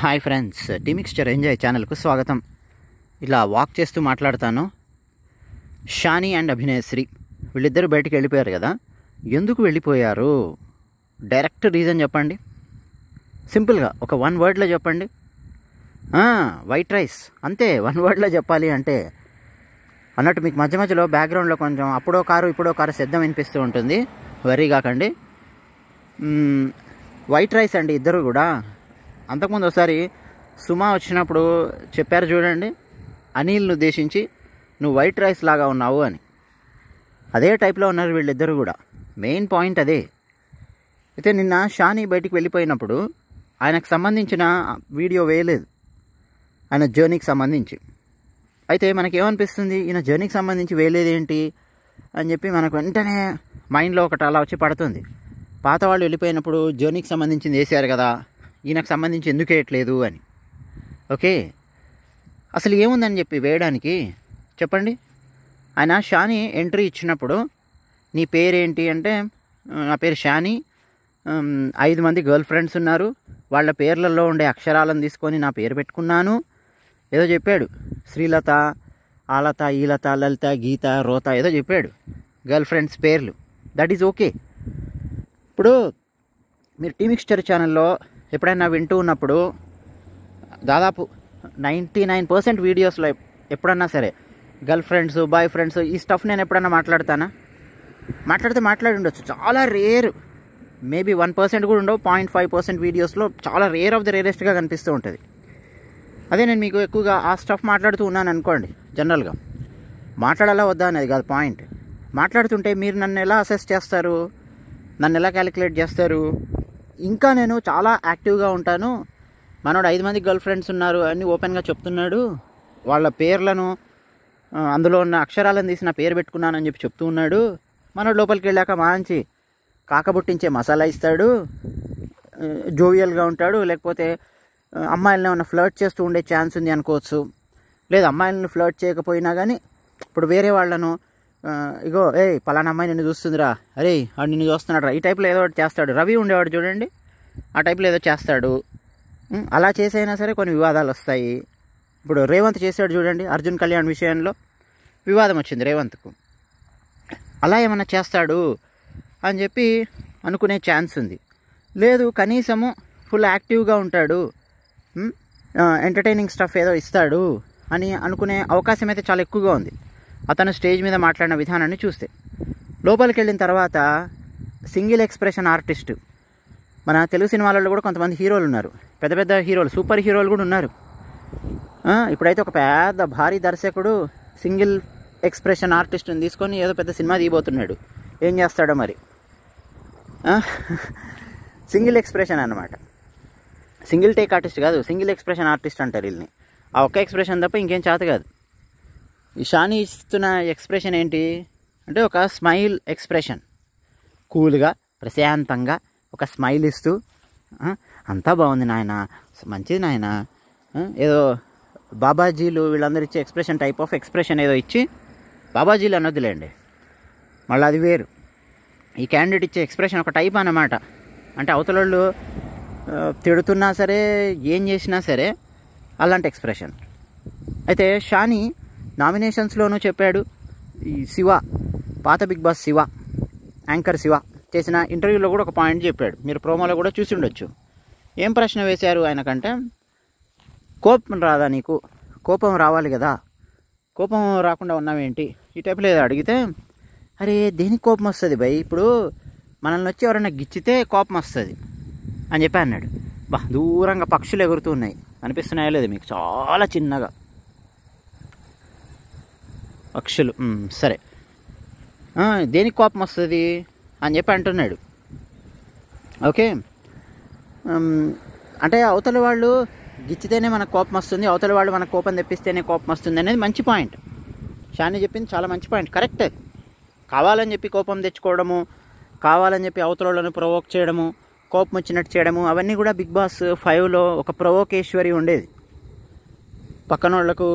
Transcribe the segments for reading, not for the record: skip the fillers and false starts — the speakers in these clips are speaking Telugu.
హాయ్ ఫ్రెండ్స్, డిమిక్స్చర్ ఎంజాయ్ ఛానల్కు స్వాగతం. ఇలా వాక్ చేస్తూ మాట్లాడతాను. షాని అండ్ అభినయశ్రీ వీళ్ళిద్దరూ బయటికి వెళ్ళిపోయారు కదా, ఎందుకు వెళ్ళిపోయారు? డైరెక్ట్ రీజన్ చెప్పండి, సింపుల్గా ఒక వన్ వర్డ్లో చెప్పండి. వైట్ రైస్, అంతే. వన్ వర్డ్లో చెప్పాలి అంటే అన్నట్టు మీకు మధ్య మధ్యలో బ్యాక్గ్రౌండ్లో కొంచెం అప్పుడో కారు ఇప్పుడో కారు శబ్దం వినిపిస్తూ ఉంటుంది, వరీ కాకండి. వైట్ రైస్ అండి ఇద్దరు కూడా. అంతకుముందు ఒకసారి సుమా వచ్చినప్పుడు చెప్పారు చూడండి, అనిల్ను ఉద్దేశించి నువ్వు వైట్ రైస్ లాగా ఉన్నావు అని. అదే టైప్లో ఉన్నారు వీళ్ళిద్దరు కూడా, మెయిన్ పాయింట్ అదే. అయితే నిన్న షాని బయటికి వెళ్ళిపోయినప్పుడు ఆయనకు సంబంధించిన వీడియో వేయలేదు, ఆయన జర్నీకి సంబంధించి. అయితే మనకేమనిపిస్తుంది, ఈయన జర్నీకి సంబంధించి వేయలేదేంటి అని చెప్పి మనకు వెంటనే మైండ్లో ఒకటి అలా వచ్చి పడుతుంది. పాత వాళ్ళు వెళ్ళిపోయినప్పుడు జర్నీకి సంబంధించింది వేసారు కదా, ఈయనకు సంబంధించి ఎందుకు వేయట్లేదు అని. ఓకే, అసలు ఏముందని చెప్పి వేయడానికి చెప్పండి. ఆయన షాని ఎంట్రీ ఇచ్చినప్పుడు నీ పేరేంటి అంటే, నా పేరు షాని, 5 మంది గర్ల్ ఫ్రెండ్స్ ఉన్నారు, వాళ్ళ పేర్లలో ఉండే అక్షరాలను తీసుకొని నా పేరు పెట్టుకున్నాను ఏదో చెప్పాడు. శ్రీలత, ఆలత, ఈలత, లలిత, గీత, రోత ఏదో చెప్పాడు గర్ల్ ఫ్రెండ్స్ పేర్లు. That is okay. ఇప్పుడు మీరు డిమిక్స్చర్ ఛానల్లో ఎప్పుడైనా వింటూ ఉన్నప్పుడు దాదాపు 99% వీడియోస్లో ఎప్పుడన్నా సరే గర్ల్ ఫ్రెండ్స్, బాయ్ ఫ్రెండ్స్ ఈ స్టఫ్ నేను ఎప్పుడన్నా మాట్లాడతానా? మాట్లాడి ఉండొచ్చు, చాలా రేర్. మేబీ 1% కూడా ఉండవు, 0.5% వీడియోస్లో చాలా రేర్ ఆఫ్ ద రేరెస్ట్గా కనిపిస్తూ ఉంటుంది. అదే నేను మీకు ఎక్కువగా ఆ స్టఫ్ మాట్లాడుతూ ఉన్నాను అనుకోండి, జనరల్గా మాట్లాడాలా వద్దా అనేది కాదు పాయింట్. మాట్లాడుతుంటే మీరు నన్ను ఎలా అసెస్ చేస్తారు, నన్ను ఎలా క్యాలిక్యులేట్ చేస్తారు? ఇంకా నేను చాలా యాక్టివ్గా ఉంటాను, మనోడు 5 మంది గర్ల్ ఫ్రెండ్స్ ఉన్నారు అని ఓపెన్గా చెప్తున్నాడు, వాళ్ళ పేర్లను అందులో ఉన్న అక్షరాలను తీసి నా పేరు పెట్టుకున్నానని చెప్పి చెప్తూ ఉన్నాడు, మనోడు లోపలికి వెళ్ళాక మంచి కాకబుట్టించే మసాలా ఇస్తాడు, జోవియల్గా ఉంటాడు, లేకపోతే అమ్మాయిలను ఏమైనా ఫ్లర్ట్ చేస్తూ ఉండే ఛాన్స్ ఉంది అనుకోవచ్చు. లేదు అమ్మాయిలను ఫ్లర్ట్ చేయకపోయినా కానీ ఇప్పుడు వేరే వాళ్ళను, ఇగో ఏ పలానా అమ్మాయి నిన్ను చూస్తుందిరా, అరే వాడు నిన్ను చూస్తున్నాడు రా, ఈ టైప్లో ఏదో ఒకటి చేస్తాడు. రవి ఉండేవాడు చూడండి, ఆ టైప్లో ఏదో చేస్తాడు. అలా చేసైనా సరే కొన్ని వివాదాలు వస్తాయి. ఇప్పుడు రేవంత్ చేశాడు చూడండి, అర్జున్ కళ్యాణ్ విషయంలో వివాదం వచ్చింది రేవంత్కు. అలా ఏమన్నా చేస్తాడు అని చెప్పి అనుకునే ఛాన్స్ ఉంది. లేదు కనీసము ఫుల్ యాక్టివ్గా ఉంటాడు, ఎంటర్టైనింగ్ స్టఫ్ ఏదో ఇస్తాడు అని అనుకునే అవకాశం అయితే చాలా ఎక్కువగా ఉంది అతను స్టేజ్ మీద మాట్లాడిన విధానాన్ని చూస్తే. లోపలికి వెళ్ళిన తర్వాత సింగిల్ ఎక్స్ప్రెషన్ ఆర్టిస్టు, మన తెలుగు సినిమాలలో కూడా కొంతమంది హీరోలు ఉన్నారు, పెద్ద పెద్ద హీరోలు, సూపర్ హీరోలు కూడా ఉన్నారు. ఇప్పుడైతే ఒక పెద్ద భారీ దర్శకుడు సింగిల్ ఎక్స్ప్రెషన్ ఆర్టిస్ట్ని తీసుకొని ఏదో పెద్ద సినిమా తీయబోతున్నాడు, ఏం చేస్తాడో మరి. సింగిల్ ఎక్స్ప్రెషన్ అన్నమాట, సింగిల్ టేక్ ఆర్టిస్ట్ కాదు, సింగిల్ ఎక్స్ప్రెషన్ ఆర్టిస్ట్ అంటారు వీళ్ళని. ఆ ఒక్క ఎక్స్ప్రెషన్ తప్ప ఇంకేం చేత కాదు. ఈ షాని ఇస్తున్న ఎక్స్ప్రెషన్ ఏంటి అంటే ఒక స్మైల్ ఎక్స్ప్రెషన్, కూల్గా ప్రశాంతంగా ఒక స్మైల్ ఇస్తూ అంతా బాగుంది నాయన, మంచిది నాయన, ఏదో బాబాజీలు వీళ్ళందరూ ఇచ్చే ఎక్స్ప్రెషన్ టైప్ ఆఫ్ ఎక్స్ప్రెషన్ ఏదో ఇచ్చి, బాబాజీలు అనొద్దులేండి మళ్ళీ అది వేరు, ఈ క్యాండిడేట్ ఇచ్చే ఎక్స్ప్రెషన్ ఒక టైప్ అన్నమాట. అంటే అవతలళ్ళు తిడుతున్నా సరే ఏం చేసినా సరే అలాంటి ఎక్స్ప్రెషన్. అయితే షాని నామినేషన్స్లోనూ చెప్పాడు, ఈ శివ పాత Bigg Boss Shiva anchor Shiva చేసిన ఇంటర్వ్యూలో కూడా ఒక పాయింట్ చెప్పాడు, మీరు ప్రోమోలో కూడా చూసి ఉండొచ్చు. ఏం ప్రశ్న వేశారు ఆయనకంటే, కోపం రాదా నీకు, కోపం రావాలి కదా, కోపం రాకుండా ఉన్నావేంటి ఈ టైప్లో ఏదో అడిగితే, అరే దేనికి కోపం వస్తుంది భయ్, ఇప్పుడు మనల్ని వచ్చి ఎవరైనా గిచ్చితే కోపం వస్తుంది అని చెప్పి అన్నాడు. బా దూరంగా పక్షులు ఎగురుతూ ఉన్నాయి అనిపిస్తున్నాయో లేదు మీకు, చాలా చిన్నగా పక్షులు. సరే దేనికి కోపం వస్తుంది అని చెప్పి అంటున్నాడు. ఓకే, అంటే అవతల వాళ్ళు గిచ్చితేనే మనకు కోపం వస్తుంది, అవతల వాళ్ళు మనకు కోపం తెప్పిస్తేనే కోపం వస్తుంది అనేది మంచి పాయింట్. షాని చెప్పింది చాలా మంచి పాయింట్, కరెక్ట్. కావాలని చెప్పి కోపం తెచ్చుకోవడము, కావాలని చెప్పి అవతల వాళ్ళని ప్రొవోక్ చేయడము, కోపం వచ్చినట్టు చేయడము, అవన్నీ కూడా బిగ్ బాస్ 5లో ఒక ప్రొవోకేశ్వరి ఉండేది. పక్కన వాళ్ళకు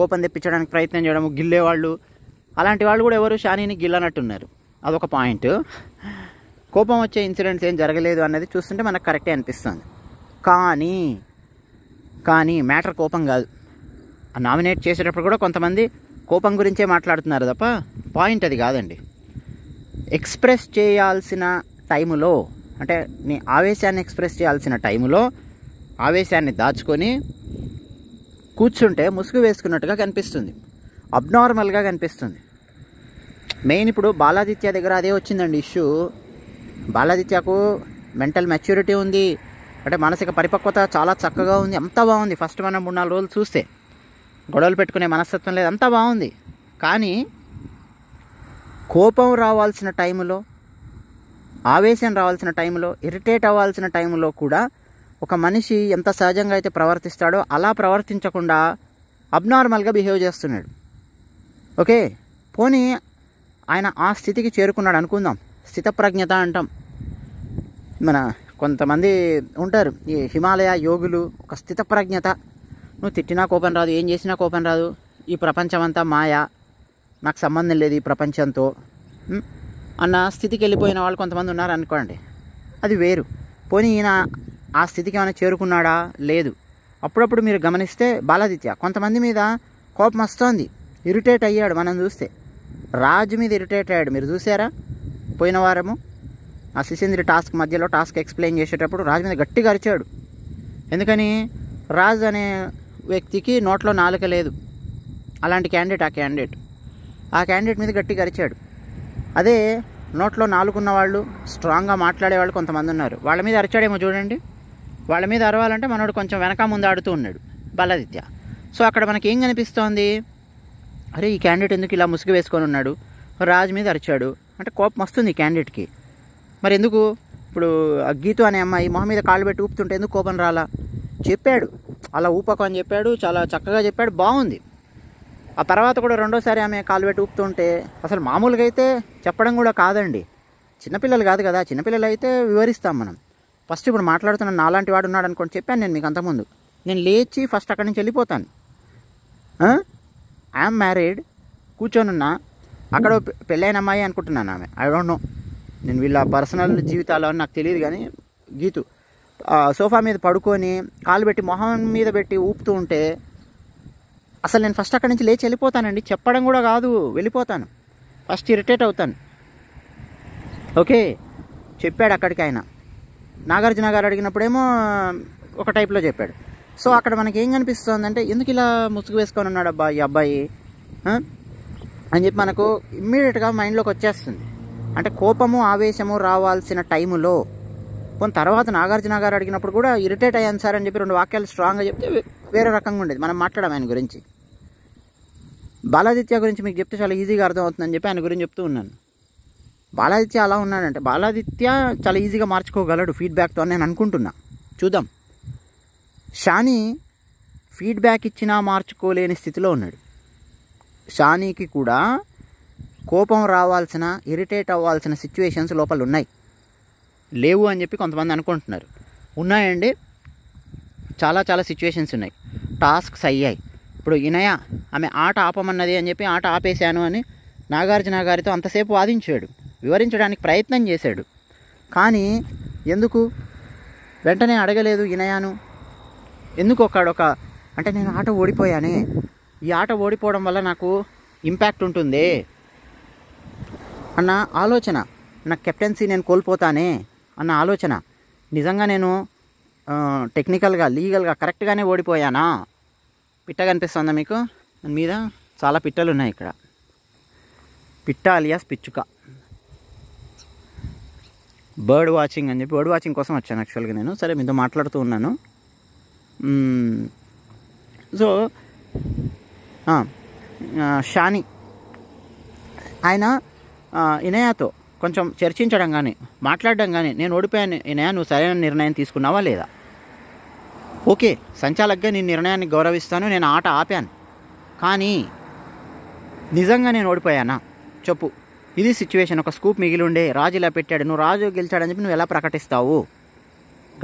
కోపం తెప్పించడానికి ప్రయత్నం చేయడము, గిల్లేవాళ్ళు, అలాంటి వాళ్ళు కూడా ఎవరు షానీని గిల్లనట్టున్నారు, అదొక పాయింట్. కోపం వచ్చే ఇన్సిడెంట్స్ ఏం జరగలేదు అన్నది చూస్తుంటే మనకు కరెక్టే అనిపిస్తుంది. కానీ కానీ మ్యాటర్ కోపం కాదు. నామినేట్ చేసేటప్పుడు కూడా కొంతమంది కోపం గురించే మాట్లాడుతున్నారు తప్ప పాయింట్ అది కాదండి. ఎక్స్ప్రెస్ చేయాల్సిన టైములో, అంటే నీ ఆవేశాన్ని ఎక్స్ప్రెస్ చేయాల్సిన టైములో ఆవేశాన్ని దాచుకొని కూర్చుంటే ముసుగు వేసుకున్నట్టుగా కనిపిస్తుంది, అబ్నార్మల్గా కనిపిస్తుంది. మెయిన్ ఇప్పుడు బాలాదిత్య దగ్గర అదే వచ్చిందండి ఇష్యూ. బాలాదిత్యకు మెంటల్ మెచ్యూరిటీ ఉంది, అంటే మానసిక పరిపక్వత చాలా చక్కగా ఉంది, అంతా బాగుంది. ఫస్ట్ మనం 3-4 రోజులు చూస్తే గొడవలు పెట్టుకునే మనస్తత్వం లేదు, అంతా బాగుంది. కానీ కోపం రావాల్సిన టైంలో, ఆవేశం రావాల్సిన టైంలో, ఇరిటేట్ అవ్వాల్సిన టైంలో కూడా ఒక మనిషి ఎంత సహజంగా అయితే ప్రవర్తిస్తాడో అలా ప్రవర్తించకుండా అబ్నార్మల్గా బిహేవ్ చేస్తున్నాడు. ఓకే, పోనీ ఆయన ఆ స్థితికి చేరుకున్నాడు అనుకుందాం, స్థితప్రజ్ఞత అంటాం. మన కొంతమంది ఉంటారు ఈ హిమాలయ యోగులు, ఒక స్థితప్రజ్ఞత, నువ్వు తిట్టినా కోపం రాదు, ఏం చేసినా కోపం రాదు, ఈ ప్రపంచం అంతా మాయా, నాకు సంబంధం లేదు ఈ ప్రపంచంతో అన్న స్థితికి వెళ్ళిపోయిన వాళ్ళు కొంతమంది ఉన్నారనుకోండి, అది వేరు. పోనీ ఈయన ఆ స్థితికి ఏమైనా చేరుకున్నాడా? లేదు. అప్పుడప్పుడు మీరు గమనిస్తే బాలాదిత్య కొంతమంది మీద కోపం వస్తోంది, ఇరిటేట్ అయ్యాడు. మనం చూస్తే రాజు మీద ఇరిటేట్ అయ్యాడు, మీరు చూసారా పోయిన వారము ఆ శిశేంద్రి టాస్క్ మధ్యలో టాస్క్ ఎక్స్ప్లెయిన్ చేసేటప్పుడు రాజు మీద గట్టిగా అరిచాడు. ఎందుకని? రాజు అనే వ్యక్తికి నోట్లో నాలుక లేదు, అలాంటి క్యాండిడేట్ ఆ క్యాండిడేట్. ఆ క్యాండిడేట్ మీద గట్టిగా అరిచాడు. అదే నోట్లో నాలుగున్న వాళ్ళు, స్ట్రాంగ్గా మాట్లాడేవాళ్ళు కొంతమంది ఉన్నారు, వాళ్ళ మీద అరిచాడేమో చూడండి. వాళ్ళ మీద అరవాలంటే మనోడు కొంచెం వెనక ముందు ఆడుతూ ఉన్నాడు బాలాదిత్య. సో అక్కడ మనకి ఏం కనిపిస్తోంది? అరే, ఈ క్యాండిడేట్ ఎందుకు ఇలా ముసుగు వేసుకొని ఉన్నాడు, రాజు మీద అరిచాడు అంటే కోపం వస్తుంది ఈ క్యాండిడేట్కి. మరి ఎందుకు ఇప్పుడు ఆ గీతు అనే అమ్మాయి మొహం మీద కాళ్ళు పెట్టి ఊపుతుంటే ఎందుకు కోపం రాలా? చెప్పాడు, అలా ఊపకు అని చెప్పాడు, చాలా చక్కగా చెప్పాడు, బాగుంది. ఆ తర్వాత కూడా రెండోసారి ఆమె కాలు పెట్టి ఊపుతుంటే అసలు మామూలుగా అయితే చెప్పడం కూడా కాదండి, చిన్నపిల్లలు కాదు కదా, చిన్నపిల్లలు అయితే వివరిస్తాం మనం. ఫస్ట్ ఇప్పుడు మాట్లాడుతున్న నాలాంటి వాడు ఉన్నాడు అనుకోండి, చెప్పాను నేను మీకు అంతకుముందు, నేను లేచి ఫస్ట్ అక్కడి నుంచి వెళ్ళిపోతాను. ఐఎమ్ మ్యారీడ్ కూర్చోనున్నా, అక్కడ పెళ్ళైన అమ్మాయి అనుకుంటున్నాను, ఆమె ఐ డోంట్ నో, నేను వీళ్ళ పర్సనల్ జీవితాలు నాకు తెలియదు. కానీ గీతు సోఫా మీద పడుకొని కాలు పెట్టి మొహం మీద పెట్టి ఊపుతూ ఉంటే అసలు నేను ఫస్ట్ అక్కడి నుంచి లేచి వెళ్ళిపోతానండి, చెప్పడం కూడా కాదు, వెళ్ళిపోతాను, ఫస్ట్ ఇరిటేట్ అవుతాను. ఓకే, చెప్పాడు అక్కడికి ఆయన. నాగార్జున గారు అడిగినప్పుడేమో ఒక టైప్లో చెప్పాడు. సో అక్కడ మనకి ఏం కనిపిస్తుందంటే ఎందుకు ఇలా ముసుగు వేసుకొని ఉన్నాడు అబ్బా ఈ అబ్బాయి అని చెప్పి మనకు ఇమ్మీడియట్గా మైండ్లోకి వచ్చేస్తుంది. అంటే కోపము ఆవేశము రావాల్సిన టైములో. కొంత తర్వాత నాగార్జున గారు అడిగినప్పుడు కూడా ఇరిటేట్ అయ్యాను సార్ అని చెప్పి 2 వాక్యాలు స్ట్రాంగ్గా చెప్తే వేరే రకంగా ఉండేది. మనం మాట్లాడాం ఆయన గురించి. బాలాదిత్య గురించి మీకు చెప్తే చాలా ఈజీగా అర్థమవుతుందని చెప్పి ఆయన గురించి చెప్తూ ఉన్నాను. బాలాదిత్య అలా ఉన్నాడంటే బాలాదిత్య చాలా ఈజీగా మార్చుకోగలడు ఫీడ్బ్యాక్తో నేను అనుకుంటున్నా, చూద్దాం. షాని ఫీడ్బ్యాక్ ఇచ్చినా మార్చుకోలేని స్థితిలో ఉన్నాడు. షానీకి కూడా కోపం రావాల్సిన, ఇరిటేట్ అవ్వాల్సిన సిచ్యువేషన్స్ లోపల ఉన్నాయి, లేవు అని చెప్పి కొంతమంది అనుకుంటున్నారు. ఉన్నాయండి, చాలా సిచ్యువేషన్స్ ఉన్నాయి. టాస్క్స్ అయ్యాయి. ఇప్పుడు ఇనయ ఆమె ఆట ఆపమన్నది అని చెప్పి ఆట ఆపేశాను అని నాగార్జున గారితో అంతసేపు వాదించాడు, వివరించడానికి ప్రయత్నం చేశాడు. కానీ ఎందుకు వెంటనే అడగలేదు ఇనయాను? ఎందుకు? ఒకడొక అంటే నేను ఆట ఓడిపోయానే, ఈ ఆట ఓడిపోవడం వల్ల నాకు ఇంపాక్ట్ ఉంటుంది అన్న ఆలోచన, నా కెప్టెన్సీ నేను కోల్పోతానే అన్న ఆలోచన, నిజంగా నేను టెక్నికల్గా లీగల్గా కరెక్ట్గానే ఓడిపోయానా? పిట్ట కనిపిస్తుందా మీకు? దాని మీద చాలా పిట్టలు ఉన్నాయి ఇక్కడ. పిట్ట అలియాస్ పిచ్చుక, బర్డ్ వాచింగ్ అని చెప్పి బర్డ్ వాచింగ్ కోసం వచ్చాను యాక్చువల్గా నేను. సరే, మీతో మాట్లాడుతూ ఉన్నాను. సో షాని ఆయన ఇనయాతో కొంచెం చర్చించడం కానీ మాట్లాడడం కానీ, నేను ఓడిపోయాను ఇనయా, నువ్వు సరైన నిర్ణయం తీసుకున్నావా లేదా? ఓకే, సంచాలకుగా నీ నిర్ణయాన్ని గౌరవిస్తాను, నేను ఆట ఆపాను. కానీ నిజంగా నేను ఓడిపోయానా చెప్పు, ఇది సిచ్యువేషన్. ఒక స్కూప్ మిగిలి ఉండే, రాజు ఇలా పెట్టాడు, నువ్వు రాజు గెలిచాడని చెప్పి నువ్వు ఎలా ప్రకటిస్తావు?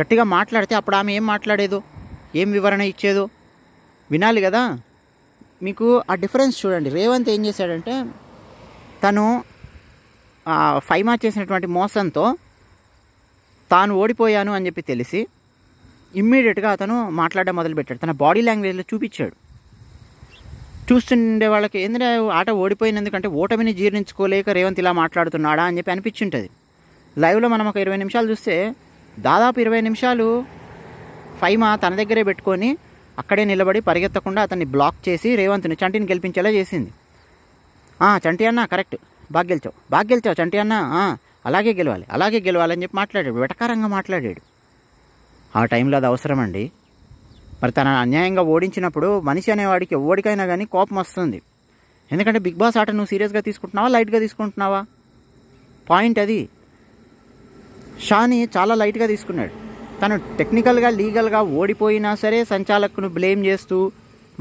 గట్టిగా మాట్లాడితే అప్పుడు ఆమె ఏం మాట్లాడేదో, ఏం వివరణ ఇచ్చేదో వినాలి కదా. మీకు ఆ డిఫరెన్స్ చూడండి. రేవంత్ ఏం చేశాడంటే తను ఫైమా చేసినటువంటి మోసంతో తాను ఓడిపోయాను అని చెప్పి తెలిసి ఇమ్మీడియట్గా అతను మాట్లాడడం మొదలుపెట్టాడు. తన బాడీ లాంగ్వేజ్లో చూపించాడు. చూస్తుండే వాళ్ళకి ఎందుకంటే ఆట ఓడిపోయినందుకంటే ఓటమిని జీర్ణించుకోలేక రేవంత్ ఇలా మాట్లాడుతున్నాడా అని చెప్పి అనిపించుంటుంది. లైవ్లో మనం ఒక 20 నిమిషాలు చూస్తే దాదాపు 20 నిమిషాలు ఫైమా తన దగ్గరే పెట్టుకొని అక్కడే నిలబడి పరిగెత్తకుండా అతన్ని బ్లాక్ చేసి రేవంత్ని చంటిని గెలిపించేలా చేసింది. చంటి అన్న కరెక్ట్, బాగా గెలిచావు చంటి అన్న, అలాగే గెలవాలి అని చెప్పి మాట్లాడాడు. వెటకారంగా మాట్లాడాడు. ఆ టైంలో అది అవసరం అండి. మరి తన అన్యాయంగా ఓడించినప్పుడు మనిషి అనేవాడికి ఎవరికైనా కానీ కోపం వస్తుంది. ఎందుకంటే బిగ్ బాస్ ఆట నువ్వు సీరియస్గా తీసుకుంటున్నావా, లైట్గా తీసుకుంటున్నావా, పాయింట్ అది. షాని చాలా లైట్గా తీసుకున్నాడు. తను టెక్నికల్గా లీగల్గా ఓడిపోయినా సరే సంచాలకును బ్లేమ్ చేస్తూ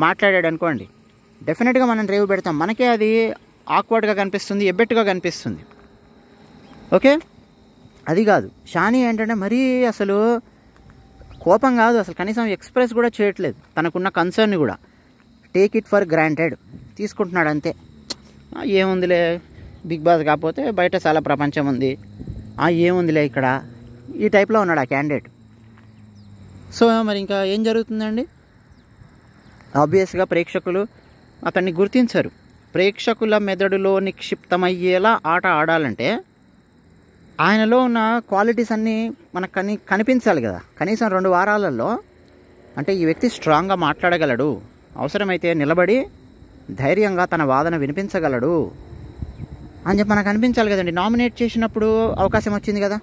మాట్లాడాడు అనుకోండి, డెఫినెట్గా మనం రేవ్ పెడతాం. మనకే అది ఆక్వర్డ్గా కనిపిస్తుంది, ఎబ్బెట్టుగా కనిపిస్తుంది. ఓకే, అది కాదు. షాని ఏంటంటే మరీ అసలు కోపం కాదు, అసలు కనీసం ఎక్స్ప్రెస్ కూడా చేయట్లేదు. తనకున్న కన్సర్న్ కూడా టేక్ ఇట్ ఫర్ గ్రాంటెడ్ తీసుకుంటున్నాడు అంతే. ఏముందిలే బిగ్ బాస్ కాకపోతే బయట చాలా ప్రపంచం ఉంది, ఏముందిలే ఇక్కడ, ఈ టైప్లో ఉన్నాడు ఆ క్యాండిడేట్. సో మరి ఇంకా ఏం జరుగుతుందండి? ఆబ్వియస్గా ప్రేక్షకులు అతన్ని గుర్తించరు. ప్రేక్షకుల మెదడులో నిక్షిప్తమయ్యేలా ఆట ఆడాలంటే ఆయనలో ఉన్న క్వాలిటీస్ అన్నీ మనకు కనిపించాలి కదా. కనీసం 2 వారాలలో అంటే ఈ వ్యక్తి స్ట్రాంగ్గా మాట్లాడగలడు, అవసరమైతే నిలబడి ధైర్యంగా తన వాదన వినిపించగలడు అని చెప్పి మనకు అనిపించాలి కదండి. నామినేట్ చేసినప్పుడు అవకాశం వచ్చింది కదా.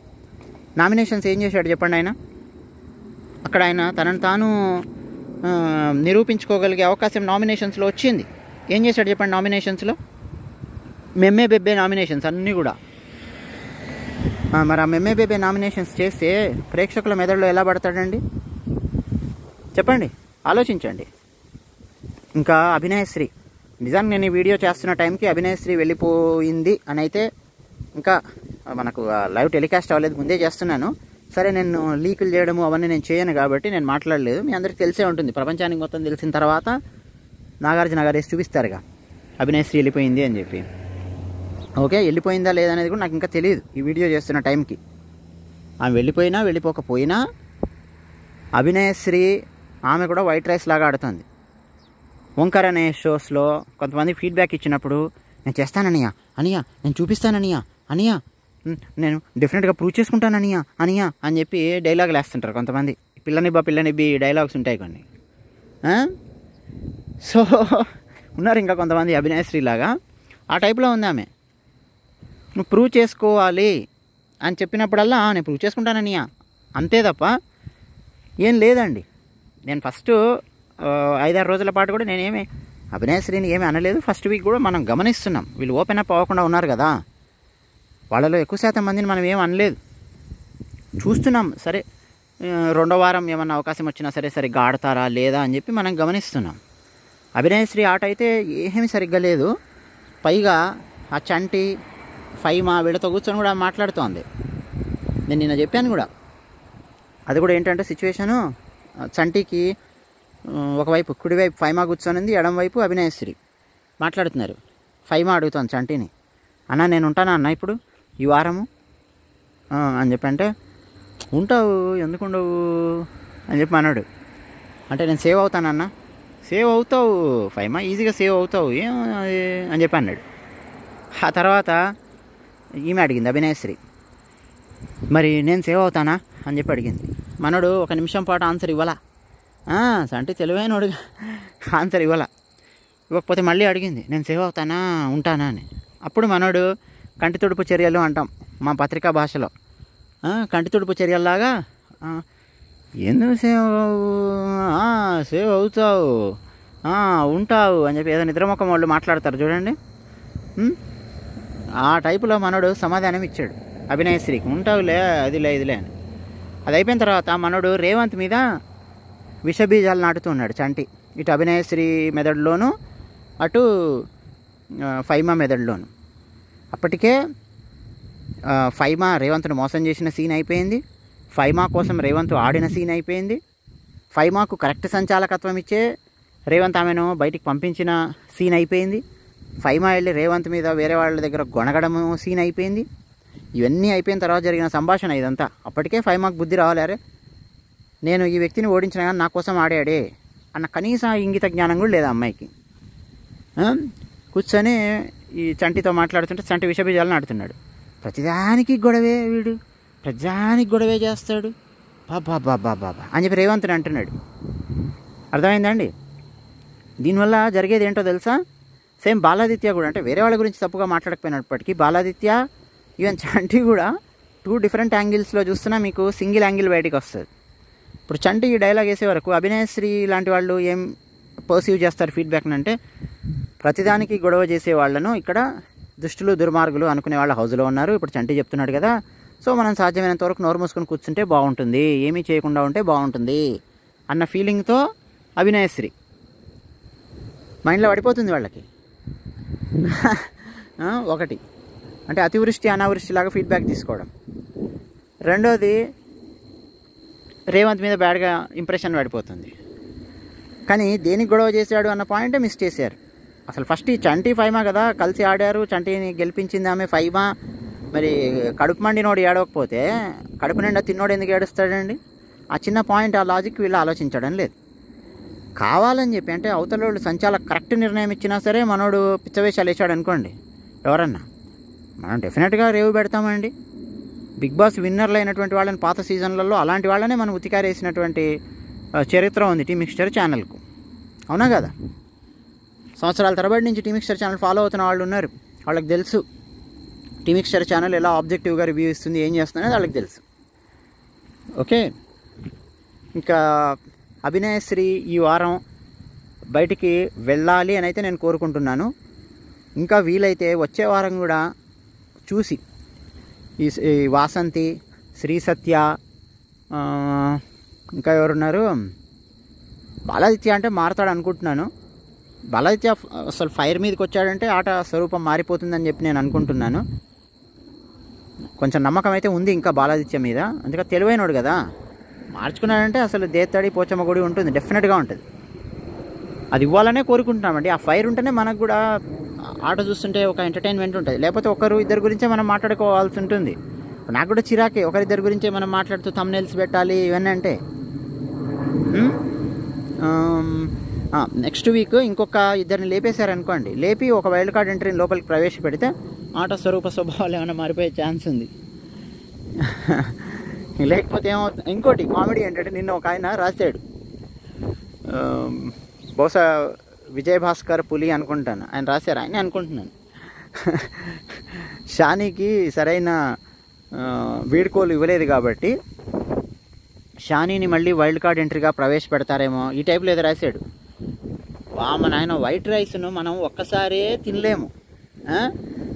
నామినేషన్స్ ఏం చేశాడు చెప్పండి? ఆయన అక్కడ ఆయన తనను తాను నిరూపించుకోగలిగే అవకాశం నామినేషన్స్లో వచ్చింది. ఏం చేశాడు చెప్పండి? నామినేషన్స్లో మెమ్మే బెబ్బే నామినేషన్స్ అన్నీ కూడా. మరి ఆ మెమ్మే బేబే నామినేషన్స్ చేస్తే ప్రేక్షకుల మెదడులో ఎలా పడతాడండి చెప్పండి, ఆలోచించండి. ఇంకా అభినయశ్రీ, నిజానికి నేను ఈ వీడియో చేస్తున్న టైంకి అభినయశ్రీ వెళ్ళిపోయింది అని అయితే, ఇంకా మనకు లైవ్ టెలికాస్ట్ అవ్వలేదు, ముందే చేస్తున్నాను. సరే, నేను లీకులు చేయడము అవన్నీ నేను చేయను కాబట్టి నేను మాట్లాడలేదు. మీ అందరికీ తెలిసే ఉంటుంది, ప్రపంచానికి మొత్తం తెలిసిన తర్వాత నాగార్జున గారు వేసి చూపిస్తారుగా అభినయశ్రీ వెళ్ళిపోయింది అని చెప్పి. ఓకే, వెళ్ళిపోయిందా లేదనేది కూడా నాకు ఇంకా తెలియదు ఈ వీడియో చేస్తున్న టైంకి. ఆమె వెళ్ళిపోయినా వెళ్ళిపోకపోయినా అభినయశ్రీ ఆమె కూడా వైట్ రైస్ లాగా ఆడుతుంది. ఓంకార్ అనే షోస్లో కొంతమంది ఫీడ్బ్యాక్ ఇచ్చినప్పుడు నేను చేస్తాననియా, అనియా నేను చూపిస్తాననియా, అనియా నేను డెఫినెట్గా ప్రూవ్ చేసుకుంటాననియా, అనియా అని చెప్పి డైలాగులు వేస్తుంటారు కొంతమంది. పిల్లనిబ్బా డైలాగ్స్ ఉంటాయి కొన్ని. సో ఉన్నారు ఇంకా కొంతమంది అభినయశ్రీ లాగా, ఆ టైప్లో ఉంది ఆమె. నువ్వు ప్రూవ్ చేసుకోవాలి అని చెప్పినప్పుడల్లా నేను ప్రూవ్ చేసుకుంటాననియా అంతే తప్ప ఏం లేదండి. నేను ఫస్ట్ 5-6 రోజుల పాటు కూడా నేనేమి అభినయశ్రీని ఏమీ అనలేదు. ఫస్ట్ వీక్ కూడా మనం గమనిస్తున్నాం, వీళ్ళు ఓపెన్ అప్ అవ్వకుండా ఉన్నారు కదా, వాళ్ళలో ఎక్కువ శాతం మందిని మనం ఏం అనలేదు, చూస్తున్నాం. సరే, 2వ వారం ఏమన్నా అవకాశం వచ్చినా సరే సరిగ్గా ఆడతారా లేదా అని చెప్పి మనం గమనిస్తున్నాం. అభినయశ్రీ ఆట అయితే ఏమీ సరిగ్గా లేదు. పైగా ఆ చంటి ఫైమా వీళ్ళతో కూర్చొని కూడా మాట్లాడుతోంది. నేను నిన్న చెప్పాను కూడా, అది కూడా ఏంటంటే సిచ్యువేషను చంటికి ఒకవైపు కుడివైపు ఫైమా కూర్చొనింది, ఎడంవైపు అభినయశ్రీ మాట్లాడుతున్నారు. ఫైమా అడుగుతోంది చంటిని, అన్న నేను ఉంటానా అన్న ఇప్పుడు ఈ వారము అని చెప్పి అంటే, ఉంటావు ఎందుకు ఉండవు అని చెప్పి అన్నాడు. అంటే నేను సేవ్ అవుతానన్నా. సేవ్ అవుతావు ఫైమా, ఈజీగా సేవ్ అవుతావు ఏం అని చెప్పి అన్నాడు. ఆ తర్వాత ఈమె అడిగింది అభినయశ్రీ, మరి నేను సేవ్ అవుతానా అని చెప్పి అడిగింది. మనోడు 1 నిమిషం పాటు ఆన్సర్ ఇవ్వాలా, అంటే తెలివైనోడు ఆన్సర్ ఇవ్వాలా. ఇవ్వకపోతే మళ్ళీ అడిగింది నేను సేవ్ అవుతానా ఉంటానా అని. అప్పుడు మనోడు కంటి తుడుపు చర్యలు అంటాం మా పత్రికా భాషలో, కంటి తుడుపు చర్యల్లాగా ఎందుకు సేవ్ అవుతావు ఉంటావు అని చెప్పి ఏదో నిద్రమొక్క వాళ్ళు మాట్లాడతారు చూడండి, ఆ టైపులో మనోడు సమాధానం ఇచ్చాడు అభినయశ్రీకి, ఉంటావులే అదిలే ఇదిలే అని. అది అయిపోయిన తర్వాత మనోడు రేవంత్ మీద విషబీజాలు నాటుతున్నాడు చంటి, ఇటు అభినయశ్రీ మెదడులోను అటు ఫైమా మెదడులోను. అప్పటికే ఫైమా రేవంత్ను మోసం చేసిన సీన్ అయిపోయింది, ఫైమా కోసం రేవంత్ ఆడిన సీన్ అయిపోయింది, ఫైమాకు కరెక్ట్ సంచాలకత్వం ఇచ్చే రేవంత్ ఆమెను బయటికి పంపించిన సీన్ అయిపోయింది, ఫైమా వెళ్ళి రేవంత్ మీద వేరే వాళ్ళ దగ్గర గొనగడము సీన్ అయిపోయింది. ఇవన్నీ అయిపోయిన తర్వాత జరిగిన సంభాషణ ఇదంతా. అప్పటికే ఫైమాకు బుద్ధి రావాలరే నేను ఈ వ్యక్తిని ఓడించినా కానీ నా కోసం ఆడాడే అన్న కనీస ఇంగిత జ్ఞానం కూడా లేదా అమ్మాయికి. కూర్చొని ఈ చంటితో మాట్లాడుతుంటే చంటి విషబీజాలను ఆడుతున్నాడు. ప్రతిదానికి గొడవే వీడు, ప్రతిదానికి గొడవే చేస్తాడు బాబా బాబా బాబా అని చెప్పి రేవంత్ని అంటున్నాడు. అర్థమైందండి? దీనివల్ల జరిగేది ఏంటో తెలుసా? సేమ్ బాలాదిత్య కూడా, అంటే వేరే వాళ్ళ గురించి తప్పుగా మాట్లాడకపోయినప్పటికీ బాలాదిత్య ఈవెన్ చంటి కూడా టూ డిఫరెంట్ యాంగిల్స్లో చూస్తున్నా మీకు సింగిల్ యాంగిల్ బయటకు వస్తుంది. ఇప్పుడు చంటి ఈ డైలాగ్ వేసే వరకు అభినయశ్రీ లాంటి వాళ్ళు ఏం పర్సీవ్ చేస్తారు ఫీడ్బ్యాక్ని అంటే, ప్రతిదానికి గొడవ చేసే వాళ్ళను ఇక్కడ దుష్టులు దుర్మార్గులు అనుకునే వాళ్ళ హౌజ్లో ఉన్నారు. ఇప్పుడు చంటి చెప్తున్నాడు కదా, సో మనం సాధ్యమైనంత వరకు నోరు మూసుకొని కూర్చుంటే బాగుంటుంది, ఏమీ చేయకుండా ఉంటే బాగుంటుంది అన్న ఫీలింగ్తో అభినయశ్రీ మైండ్లో పడిపోతుంది వాళ్ళకి. ఒకటి అంటే అతివృష్టి అనావృష్టి లాగా ఫీడ్బ్యాక్ తీసుకోవడం. రెండోది రేవంత్ మీద బ్యాడ్గా ఇంప్రెషన్ పడిపోతుంది. కానీ దేనికి గొడవ చేశాడు అన్న పాయింటే మిస్ చేశారు. అసలు ఫస్ట్ ఈ చంటి ఫైమా కదా, కలిసి ఆడారు, చంటిని గెలిపించింది ఆమె ఫైమా. మరి కడుపు మండినోడు ఏడవకపోతే కడుపు నిండా తిన్నోడు ఎందుకు ఏడుస్తాడండి? ఆ చిన్న పాయింట్, ఆ లాజిక్ వీళ్ళు ఆలోచించడం లేదు. కావాలని చెప్పి అంటే అవతల వాళ్ళు సంచాల కరెక్ట్ నిర్ణయం ఇచ్చినా సరే మనోడు పిచ్చవేషాలు వేసాడు అనుకోండి ఎవరన్నా, మనం డెఫినెట్గా రేవు పెడతామండి. బిగ్ బాస్ విన్నర్లు అయినటువంటి వాళ్ళని పాత సీజన్లలో అలాంటి వాళ్ళనే మనం ఉతికారేసినటువంటి చరిత్ర ఉంది డీమిక్స్చర్ ఛానల్కు, అవునా కదా? సంవత్సరాల తరబడి నుంచి డీమిక్స్చర్ ఛానల్ ఫాలో అవుతున్న వాళ్ళు ఉన్నారు, వాళ్ళకి తెలుసు డీమిక్స్చర్ ఛానల్ ఎలా ఆబ్జెక్టివ్గా రివ్యూ ఇస్తుంది, ఏం చేస్తుంది అనేది వాళ్ళకి తెలుసు. ఓకే, ఇంకా అభినయశ్రీ ఈ వారం బయటికి వెళ్ళాలి అని అయితే నేను కోరుకుంటున్నాను. ఇంకా వీలైతే వచ్చే వారం కూడా చూసి ఈ వాసంతి, శ్రీసత్య, ఇంకా ఎవరున్నారు, బాలాదిత్య అంటే మారతాడు అనుకుంటున్నాను. బాలాదిత్య అసలు ఫైర్ మీదకి వచ్చాడంటే ఆట స్వరూపం మారిపోతుందని చెప్పి నేను అనుకుంటున్నాను. కొంచెం నమ్మకం అయితే ఉంది ఇంకా బాలాదిత్య మీద, అందుకే తెలివైనోడు కదా, మార్చుకున్నాడంటే అసలు దేత్తడి పోచమ్మ గుడి ఉంటుంది, డెఫినెట్గా ఉంటుంది. అది ఇవ్వాలనే కోరుకుంటున్నామండి. ఆ ఫైర్ ఉంటేనే మనకు కూడా ఆట చూస్తుంటే ఒక ఎంటర్టైన్మెంట్ ఉంటుంది. లేకపోతే ఒకరు ఇద్దరి గురించే మనం మాట్లాడుకోవాల్సి ఉంటుంది. నాకు కూడా చిరాకే ఒకరిద్దరి గురించే మనం మాట్లాడుతూ థంబ్నెయిల్స్ పెట్టాలి ఇవన్నీ అంటే. నెక్స్ట్ వీక్ ఇంకొక ఇద్దరిని లేపేశారనుకోండి, లేపి ఒక వైల్డ్ కార్డ్ ఎంట్రీని లోపలికి ప్రవేశపెడితే ఆట స్వరూప స్వభావాలు ఏమైనా మారిపోయే ఛాన్స్ ఉంది. లేకపోతే ఏమవుతుంది? ఇంకోటి కామెడీ ఏంటంటే నిన్న ఒక ఆయన రాశాడు, బహుశా విజయభాస్కర్ పులి అనుకుంటాను ఆయన రాశారు, ఆయన అనుకుంటున్నాను, షానీకి సరైన వీడ్కోలు ఇవ్వలేదు కాబట్టి షానీని మళ్ళీ వైల్డ్ కార్డ్ ఎంట్రీగా ప్రవేశపెడతారేమో ఈ టైప్లో ఏదో రాశాడు. మన ఆయన వైట్ రైస్ను మనం ఒక్కసారే తినలేము,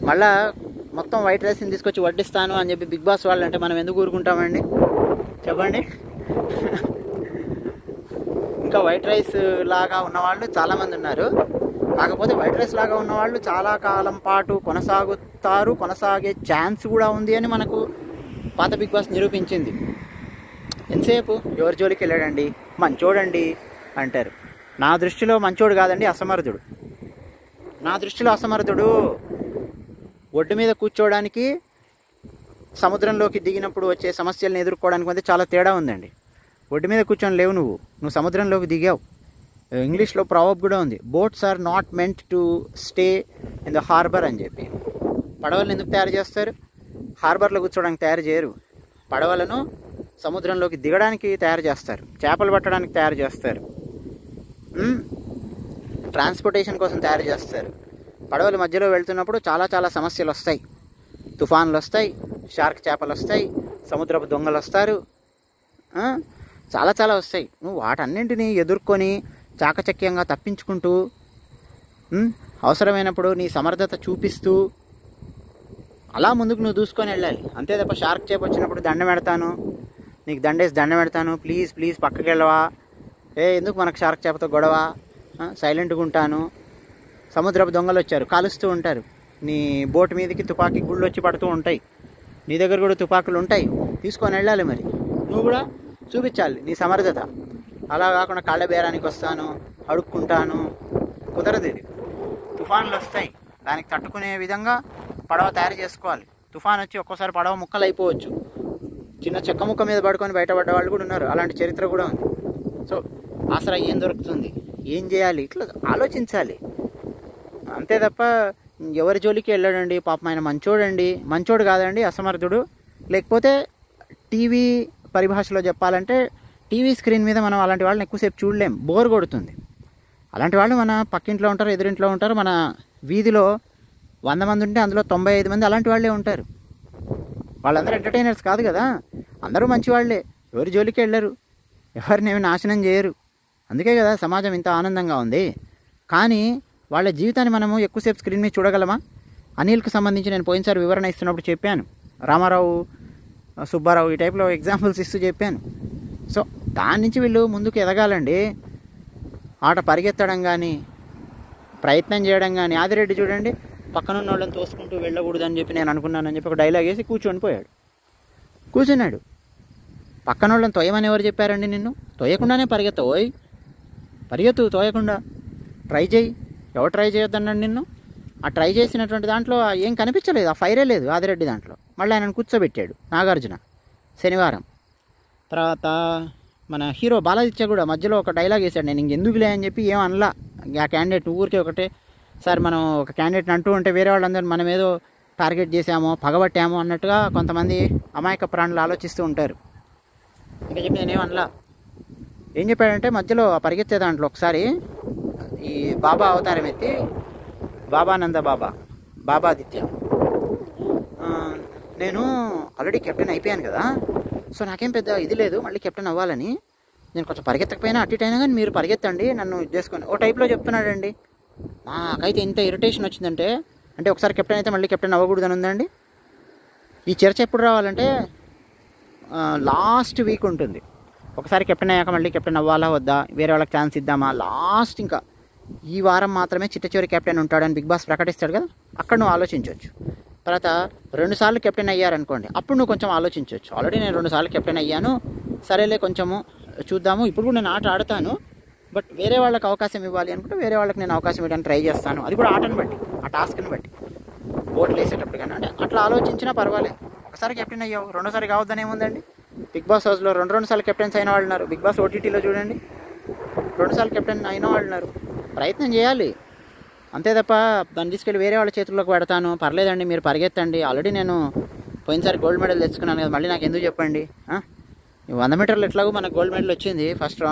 మళ్ళా మొత్తం వైట్ రైస్ని తీసుకొచ్చి వడ్డిస్తాను అని చెప్పి బిగ్ బాస్ వాళ్ళంటే మనం ఎందుకు ఊరుకుంటామండి చెప్పండి? ఇంకా వైట్ రైస్ లాగా ఉన్నవాళ్ళు చాలామంది ఉన్నారు. కాకపోతే వైట్ రైస్ లాగా ఉన్నవాళ్ళు చాలా కాలం పాటు కొనసాగుతారు, కొనసాగే ఛాన్స్ కూడా ఉంది అని మనకు పాత బిగ్ బాస్ నిరూపించింది. ఎంతసేపు ఎవరి జోలికి వెళ్ళాడండి, మంచోడండి అంటారు. నా దృష్టిలో మంచోడు కాదండి, అసమర్థుడు. నా దృష్టిలో అసమర్థుడు ఒడ్డు మీద కూర్చోవడానికి, సముద్రంలోకి దిగినప్పుడు వచ్చే సమస్యలను ఎదుర్కోవడానికి మధ్య చాలా తేడా ఉందండి. ఒడ్డు మీద కూర్చొని లేవు నువ్వు, నువ్వు సముద్రంలోకి దిగావు. ఇంగ్లీష్లో ప్రావర్బ్ కూడా ఉంది, boats are not meant to stay in the harbour అని చెప్పి. పడవలను ఎందుకు తయారు చేస్తారు? హార్బర్లో కూర్చోవడానికి తయారు చేయరు, పడవలను సముద్రంలోకి దిగడానికి తయారు చేస్తారు, చేపలు పట్టడానికి తయారు చేస్తారు, ట్రాన్స్పోర్టేషన్ కోసం తయారు చేస్తారు. పడవల మధ్యలో వెళ్తున్నప్పుడు చాలా చాలా సమస్యలు వస్తాయి, తుఫాన్లు వస్తాయి, షార్క్ చేపలు వస్తాయి, సముద్రపు దొంగలు వస్తారు, చాలా చాలా వస్తాయి. నువ్వు వాటన్నింటినీ ఎదుర్కొని చాకచక్యంగా తప్పించుకుంటూ, అవసరమైనప్పుడు నీ సమర్థత చూపిస్తూ అలా ముందుకు నువ్వు దూసుకొని వెళ్ళాలి, అంతే తప్ప షార్క్ చేప వచ్చినప్పుడు దండం పెడతాను, నీకు దండేసి దండం పెడతాను, ప్లీజ్ ప్లీజ్ పక్కకి వెళ్ళవా, ఏ ఎందుకు మనకు షార్క్ చేపతో గొడవ, సైలెంట్గా ఉంటాను. సముద్రపు దొంగలు వచ్చారు, కాలుస్తూ ఉంటారు, నీ బోట్ మీదకి తుపాకీ గుళ్ళు వచ్చి పడుతూ ఉంటాయి, నీ దగ్గర కూడా తుపాకులు ఉంటాయి, తీసుకొని వెళ్ళాలి. మరి నువ్వు కూడా చూపించాలి నీ సమర్థత. అలా కాకుండా కాళ్ళ బేరానికి వస్తాను, అడుక్కుంటాను, కుదరదు ఇది. తుఫాన్లు వస్తాయి, దానికి తట్టుకునే విధంగా పడవ తయారు చేసుకోవాలి. తుఫాన్ వచ్చి ఒక్కోసారి పడవ ముక్కలు అయిపోవచ్చు, చిన్న చెక్క ముక్క మీద పడుకొని బయటపడ్డ వాళ్ళు కూడా ఉన్నారు, అలాంటి చరిత్ర కూడా ఉంది. సో ఆసరా ఏం దొరుకుతుంది, ఏం చేయాలి, ఇట్లా ఆలోచించాలి అంతే తప్ప ఎవరి జోలికి వెళ్ళాడండి. పాపం ఆయన మంచోడండి, మంచోడు కాదండి అసమర్థుడు. లేకపోతే టీవీ పరిభాషలో చెప్పాలంటే టీవీ స్క్రీన్ మీద మనం అలాంటి వాళ్ళని ఎక్కువసేపు చూడలేం, బోర్ కొడుతుంది. అలాంటి వాళ్ళు మన పక్కింట్లో ఉంటారు, ఎదురింట్లో ఉంటారు, మన వీధిలో 100 మంది ఉంటే అందులో 95 మంది అలాంటి వాళ్ళే ఉంటారు. వాళ్ళందరూ ఎంటర్టైనర్స్ కాదు కదా, అందరూ మంచి వాళ్ళే, ఎవరి జోలికి వెళ్ళరు, ఎవరినేమి నాశనం చేయరు. అందుకే కదా సమాజం ఇంత ఆనందంగా ఉంది. కానీ వాళ్ళ జీవితాన్ని మనము ఎక్కువసేపు స్క్రీన్ మీద చూడగలమా? అనిల్కి సంబంధించి నేను పోయినసారి వివరణ ఇస్తున్నప్పుడు చెప్పాను, రామారావు, సుబ్బారావు ఈ టైప్లో ఎగ్జాంపుల్స్ ఇస్తూ చెప్పాను. సో దాని నుంచి వీళ్ళు ముందుకు ఎదగాలండి. ఆట పరిగెత్తడం కానీ ప్రయత్నం చేయడం కానీ. ఆదిరెడ్డి చూడండి, పక్కనున్న వాళ్ళని తోసుకుంటూ వెళ్ళకూడదని చెప్పి నేను అనుకున్నానని చెప్పి ఒక డైలాగ్ వేసి కూర్చొని పోయాడు, కూర్చున్నాడు. పక్కన వాళ్ళని తోయమని ఎవరు చెప్పారండి నిన్ను? తోయకుండానే పరిగెత్తోయ్, పరిగెత్తు, తోయకుండా ట్రై చేయి. ఎవరు ట్రై చేయొద్దన్నాడు నిన్ను? ఆ ట్రై చేసినటువంటి దాంట్లో ఏం కనిపించలేదు, ఆ ఫైరే లేదు ఆదిరెడ్డి దాంట్లో. మళ్ళీ ఆయనను కూర్చోబెట్టాడు నాగార్జున శనివారం. తర్వాత మన హీరో బాలదిత్య కూడా మధ్యలో ఒక డైలాగ్ వేశాడు, నేను ఇంకెందుకులే అని చెప్పి ఏం అనలా ఆ క్యాండిడేట్. ఊరికే ఒకటే సార్ మనం ఒక క్యాండిడేట్ని అంటూ ఉంటే వేరే వాళ్ళందరూ మనం ఏదో టార్గెట్ చేసామో పగబట్టామో అన్నట్టుగా కొంతమంది అమాయక ప్రాణులు ఆలోచిస్తూ ఉంటారు. ఇంకా చెప్పి నేనేమనలా. ఏం చెప్పాడంటే మధ్యలో పరిగెత్తే దాంట్లో ఒకసారి ఈ బాబా అవతారం ఎత్తి బాబానంద బాబా బాలాదిత్య, నేను ఆల్రెడీ కెప్టెన్ అయిపోయాను కదా, సో నాకేం పెద్ద ఇది లేదు మళ్ళీ కెప్టెన్ అవ్వాలని, నేను కొంచెం పరిగెత్తకపోయినా అటు ఇటు అయినా కానీ మీరు పరిగెత్తండి నన్ను ఇది చేసుకొని ఓ టైప్లో చెప్తున్నాడండి. మాకైతే ఎంత ఇరిటేషన్ వచ్చిందంటే, అంటే ఒకసారి కెప్టెన్ అయితే మళ్ళీ కెప్టెన్ అవ్వకూడదని ఉందండి. ఈ చర్చ ఎప్పుడు రావాలంటే లాస్ట్ వీక్ ఉంటుంది, ఒకసారి కెప్టెన్ అయ్యాక మళ్ళీ కెప్టెన్ అవ్వాలా వద్దా, వేరే వాళ్ళకి ఛాన్స్ ఇద్దామా, లాస్ట్ ఇంకా ఈ వారం మాత్రమే చిట్ట చివరి కెప్టెన్ ఉంటాడని బిగ్ బాస్ ప్రకటిస్తాడు కదా, అక్కడ నువ్వు ఆలోచించవచ్చు. తర్వాత 2 సార్లు కెప్టెన్ అయ్యారనుకోండి, అప్పుడు నువ్వు కొంచెం ఆలోచించవచ్చు. ఆల్రెడీ నేను 2 సార్లు కెప్టెన్ అయ్యాను, సరేలే కొంచెము చూద్దాము, ఇప్పుడు కూడా నేను ఆట ఆడతాను, బట్ వేరే వాళ్ళకి అవకాశం ఇవ్వాలి అనుకుంటే వేరే వాళ్ళకి నేను అవకాశం ఇవ్వడానికి ట్రై చేస్తాను, అది కూడా ఆటను బట్టి, ఆ టాస్క్ని బట్టి, ఓట్లు వేసేటప్పుడు కానీ. అంటే అట్లా ఆలోచించినా పర్వాలేదు. ఒకసారి కెప్టెన్ అయ్యావు, 2వ సారి కావద్దని ఏముందండి. బిగ్ బాస్ హౌస్లో 2 సార్లు కెప్టెన్స్ అయిన వాళ్ళు ఉన్నారు, బిగ్ బాస్ ఓటీటీలో చూడండి 2 సార్లు కెప్టెన్ అయిన వాళ్ళు ఉన్నారు. ప్రయత్నం చేయాలి అంతే తప్ప దాన్ని తీసుకెళ్ళి వేరే వాళ్ళ చేతుల్లోకి పెడతాను, పర్లేదండి మీరు పరిగెత్తండి, ఆల్రెడీ నేను పోయినసారి గోల్డ్ మెడల్ తెచ్చుకున్నాను కదా మళ్ళీ నాకు ఎందుకు చెప్పండి. 100 మీటర్లు ఎట్లాగో మనకు గోల్డ్ మెడల్ వచ్చింది ఫస్ట్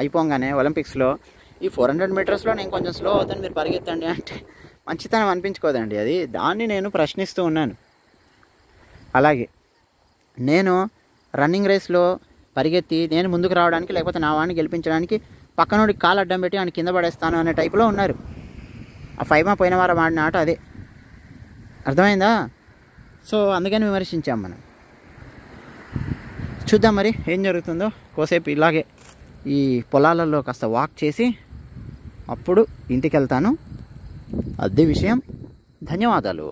అయిపోగానే ఒలింపిక్స్లో, ఈ 400 మీటర్స్లో నేను కొంచెం స్లో అవుతాను మీరు పరిగెత్తండి అంటే మంచితనం అనిపించుకోదండి అది, దాన్ని నేను ప్రశ్నిస్తూ ఉన్నాను. అలాగే నేను రన్నింగ్ రేస్లో పరిగెత్తి నేను ముందుకు రావడానికి లేకపోతే నా వాడిని గెలిపించడానికి పక్కనోడికి కాలు అడ్డం పెట్టి ఆయన కింద పడేస్తాను అనే టైప్లో ఉన్నారు. ఆ 5 పోయిన వారం ఆడిన ఆట అదే, అర్థమైందా? సో అందుకని విమర్శించాం మనం. చూద్దాం మరి ఏం జరుగుతుందో. కోసేపు ఇలాగే ఈ పొలాలలో కాస్త వాక్ చేసి అప్పుడు ఇంటికి వెళ్తాను, అదే విషయం. ధన్యవాదాలు.